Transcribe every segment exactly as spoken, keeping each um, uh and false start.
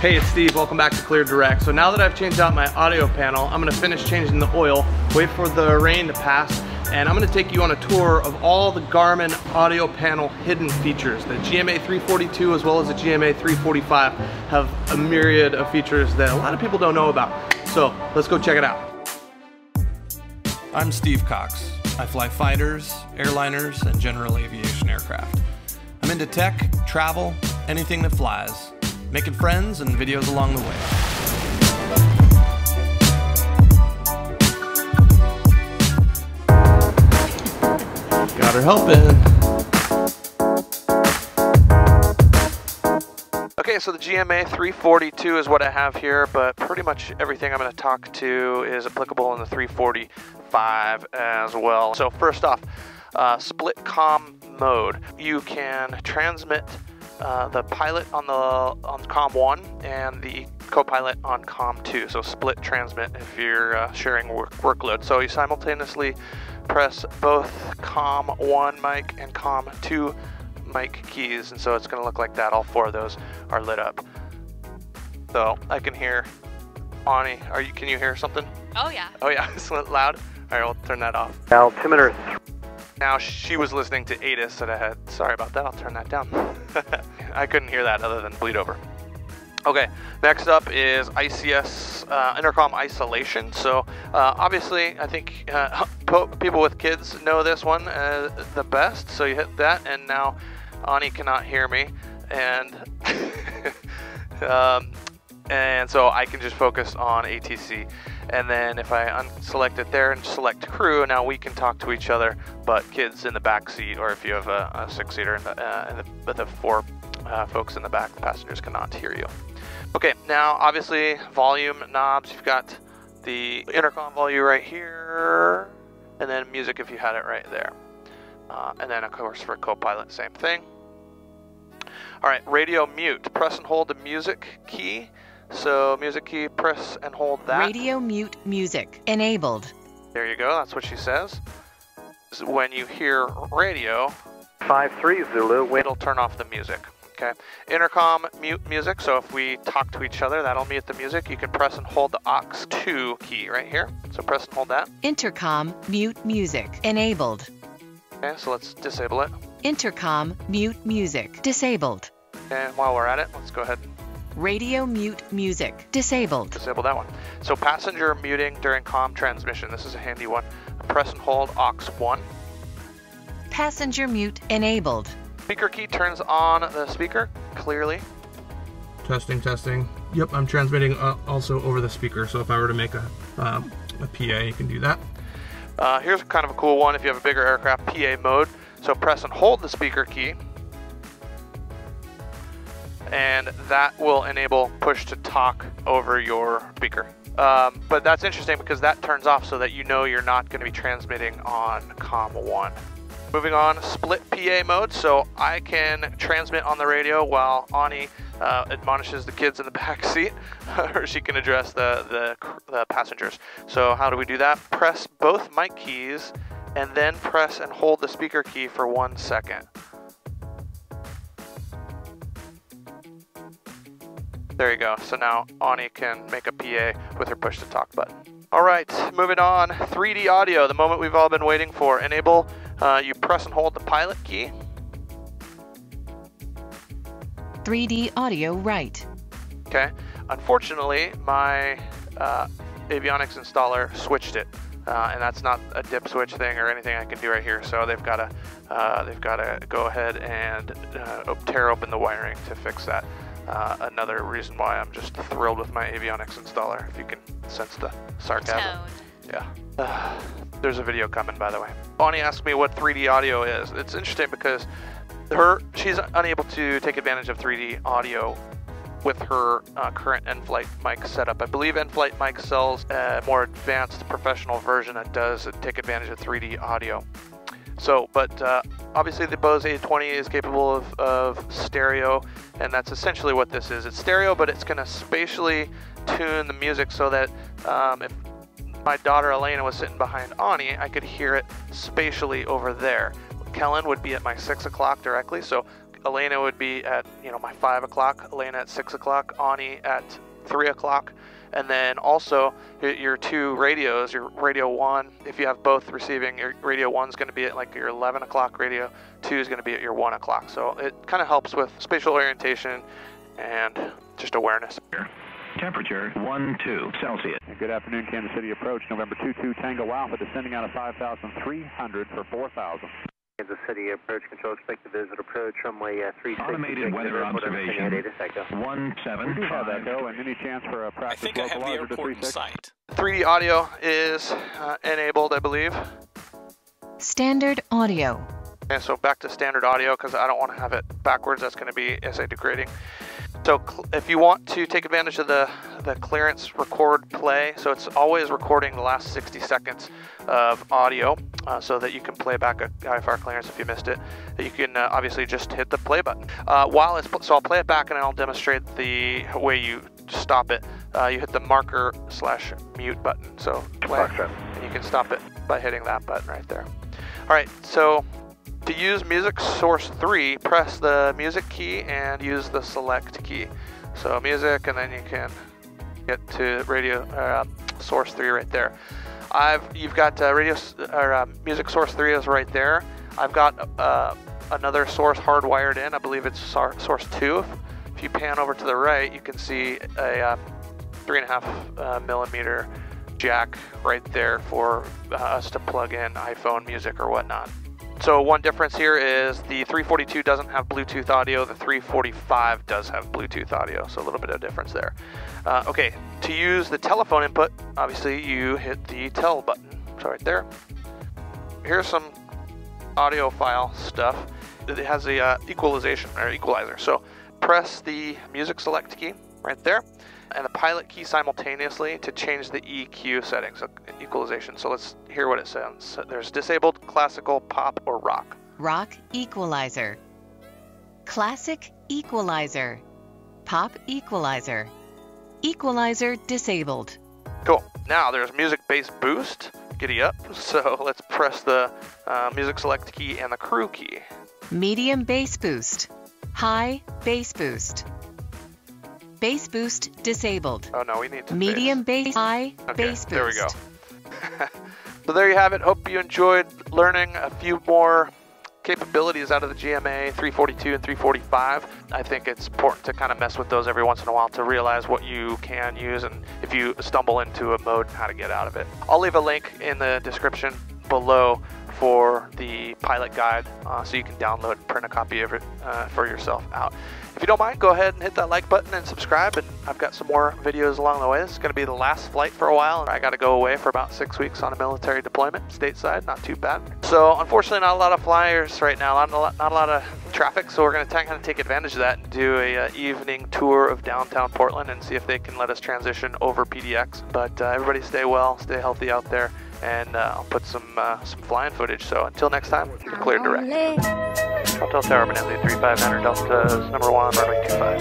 Hey, it's Steve, welcome back to Clear Direct. So now that I've changed out my audio panel, I'm gonna finish changing the oil, wait for the rain to pass, and I'm gonna take you on a tour of all the Garmin audio panel hidden features. The G M A three forty-two as well as the G M A three forty-five have a myriad of features that a lot of people don't know about. So let's go check it out. I'm Steve Cox. I fly fighters, airliners, and general aviation aircraft. I'm into tech, travel, anything that flies. Making friends and videos along the way. Got her helping. Okay, so the G M A three forty-two is what I have here, but pretty much everything I'm gonna talk to is applicable in the three forty-five as well. So first off, uh, split comm mode. You can transmit Uh, the pilot on the on comm one and the co-pilot on comm two, so split transmit if you're uh, sharing work, workload. So you simultaneously press both comm one mic and comm two mic keys, and so it's going to look like that. All four of those are lit up. So I can hear Ani. Are you? Can you hear something? Oh yeah. Oh yeah. It's loud. All right, we'll turn that off. Altimeter. Now she was listening to A T I S that I had. Sorry about that, I'll turn that down. I couldn't hear that other than bleed over. Okay, next up is I C S, uh, intercom isolation. So uh, obviously I think uh, people with kids know this one uh, the best. So you hit that and now Ani cannot hear me. And, um, and so I can just focus on A T C. And then if I unselect it there and select crew, now we can talk to each other, but kids in the back seat, or if you have a, a six-seater in the, uh, in the, with the four uh, folks in the back, the passengers cannot hear you. Okay, now obviously volume knobs, you've got the intercom volume right here, and then music if you had it right there. Uh, and then of course for co-pilot, same thing. All right, radio mute, press and hold the music key. So music key, press and hold that. Radio mute music enabled. There you go, that's what she says. So when you hear radio, five three Zulu, it'll turn off the music, okay? Intercom mute music, so if we talk to each other, that'll mute the music. You can press and hold the aux two key right here. So press and hold that. Intercom mute music enabled. Okay, so let's disable it. Intercom mute music disabled. And while we're at it, let's go ahead. Radio mute music disabled. Disable that one. So passenger muting during comm transmission. This is a handy one. Press and hold aux one. Passenger mute enabled. Speaker key turns on the speaker clearly. Testing, testing. Yep, I'm transmitting uh, also over the speaker. So if I were to make a, uh, a P A, you can do that. Uh, here's kind of a cool one if you have a bigger aircraft, P A mode. So press and hold the speaker key. And that will enable push to talk over your speaker. Um, but that's interesting because that turns off so that you know you're not going to be transmitting on comm one. Moving on, split P A mode. So I can transmit on the radio while Ani uh, admonishes the kids in the back seat, or she can address the, the, the passengers. So how do we do that? Press both mic keys and then press and hold the speaker key for one second. There you go. So now Ani can make a P A with her push to talk button. All right, moving on. three D audio, the moment we've all been waiting for. Enable, uh, you press and hold the pilot key. three D audio right. Okay. Unfortunately, my uh, avionics installer switched it. Uh, and that's not a dip switch thing or anything I can do right here. So they've got to uh, they've got to go ahead and uh, tear open the wiring to fix that. Uh, another reason why I'm just thrilled with my avionics installer, if you can sense the sarcasm. Tone. Yeah. Uh, there's a video coming, by the way. Bonnie asked me what three D audio is. It's interesting because her she's unable to take advantage of three D audio with her uh, current N-Flight mic setup. I believe N-Flight mic sells a more advanced professional version that does take advantage of three D audio. So, but uh, obviously the Bose A twenty is capable of, of stereo, and that's essentially what this is. It's stereo, but it's gonna spatially tune the music so that um, if my daughter Elena was sitting behind Ani, I could hear it spatially over there. Kellen would be at my six o'clock directly, so Elena would be at, you know, my five o'clock, Elena at six o'clock, Ani at three o'clock. And then also your two radios, your radio one, if you have both receiving, your radio one's going to be at like your eleven o'clock radio, two is going to be at your one o'clock. So it kind of helps with spatial orientation and just awareness. Temperature one two Celsius. Good afternoon, Kansas City approach, November two two Tango Alpha, descending out of five thousand three hundred for four thousand. Kansas City approach control, expect to visit approach runway uh, three six. Automated weather observation. one seven. Do have echo and any chance for a practice? I think I have the airport in sight. three D audio is uh, enabled, I believe. Standard audio. And so back to standard audio because I don't want to have it backwards. That's going to be S A degrading. So if you want to take advantage of the, the clearance record play, so it's always recording the last sixty seconds of audio uh, so that you can play back a I F R clearance if you missed it. You can uh, obviously just hit the play button. Uh, while it's, so I'll play it back and I'll demonstrate the way you stop it. Uh, you hit the marker slash mute button. So play, and you can stop it by hitting that button right there. All right, so to use music source three, press the music key and use the select key. So music, and then you can get to radio uh, source three right there. I've you've got uh, radio or uh, music source three is right there. I've got uh, another source hardwired in. I believe it's source two. If you pan over to the right, you can see a uh, three and a half uh, millimeter jack right there for uh, us to plug in iPhone music or whatnot. So one difference here is the three forty-two doesn't have Bluetooth audio, the three forty-five does have Bluetooth audio, so a little bit of difference there. Uh, okay, to use the telephone input, obviously you hit the tel button, so right there. Here's some audio file stuff. It has the uh, equalization, or equalizer, so press the music select key right there, and the pilot key simultaneously to change the E Q settings, equalization. So let's hear what it sounds. So there's disabled, classical, pop, or rock. Rock equalizer. Classic equalizer. Pop equalizer. Equalizer disabled. Cool. Now there's music bass boost. Giddy up. So let's press the uh, music select key and the crew key. Medium bass boost. High bass boost. Bass boost disabled. Oh no, we need to medium bass, bass high okay, bass boost. There we go. So there you have it. Hope you enjoyed learning a few more capabilities out of the G M A three forty-two and three forty-five. I think it's important to kind of mess with those every once in a while to realize what you can use and if you stumble into a mode, how to get out of it. I'll leave a link in the description below for the pilot guide uh, so you can download and print a copy of it uh, for yourself out. If you don't mind, go ahead and hit that like button and subscribe, and I've got some more videos along the way. This is going to be the last flight for a while, and I got to go away for about six weeks on a military deployment stateside, not too bad. So unfortunately not a lot of flyers right now, not a lot, not a lot of traffic, so we're going to kind of take advantage of that and do a uh, evening tour of downtown Portland and see if they can let us transition over P D X. But uh, everybody stay well, stay healthy out there. And uh, I'll put some uh, some flying footage. So until next time, Clear Direct. Troutdale Tower, Benazzi three five hundred Delta, number one, runway two five.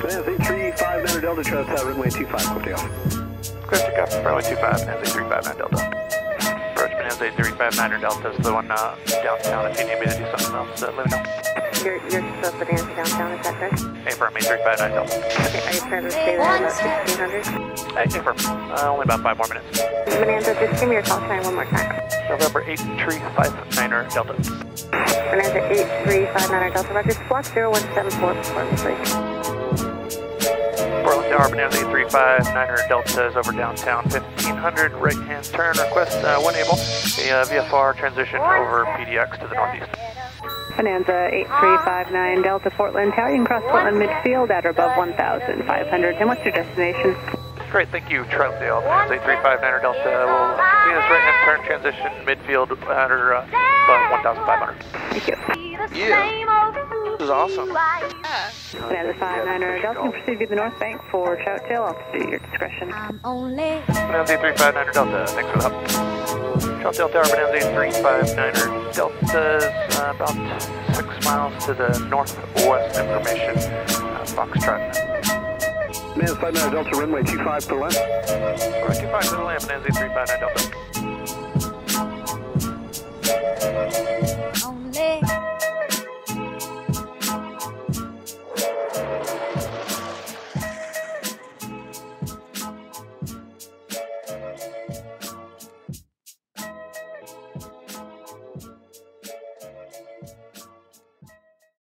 Benazzi three five hundred Delta, Troutdale, runway two five, clear takeoff. Clear takeoff, runway two five, Benazzi three five nine Delta. Approach Benazzi three five nine Delta, so the one uh, downtown. If you need me to do something else, uh, let me know. You're, you're supposed to dance downtown, is that correct? Affirm, three five nine Delta. Okay, are you trying to stay there about sixteen hundred? I affirm, uh, only about five more minutes. Bonanza, just give me your call sign one more time. November eight three five nine Delta. Bonanza eight three five nine Delta, Rogers, block zero one seven four before me, please. Portland Tower, Bonanza eight three five nine Delta is over downtown fifteen hundred, right hand turn, request uh, one able, the uh, V F R transition over P D X to the northeast. Bonanza eight three five nine Delta, Portland Tower, you can cross Portland midfield at or above one thousand five hundred, and what's your destination? Great, thank you, Troutdale. Benazzi three five nine Delta will continue this right-hand turn transition midfield at or uh, about one thousand five hundred. Thank you. Yeah. This is awesome. Yeah. Benazzi five nine Delta, can proceed to the north bank for Troutdale. I'll do your discretion. Benazzi three five nine Delta, thanks for the help. Troutdale Tower, Benazzi three five nine Delta is uh, about six miles to the northwest information, uh, Foxtrot. Benazzi five nine Delta, runway two five to the left. Runway two five to the left, Benazzi three five nine Delta.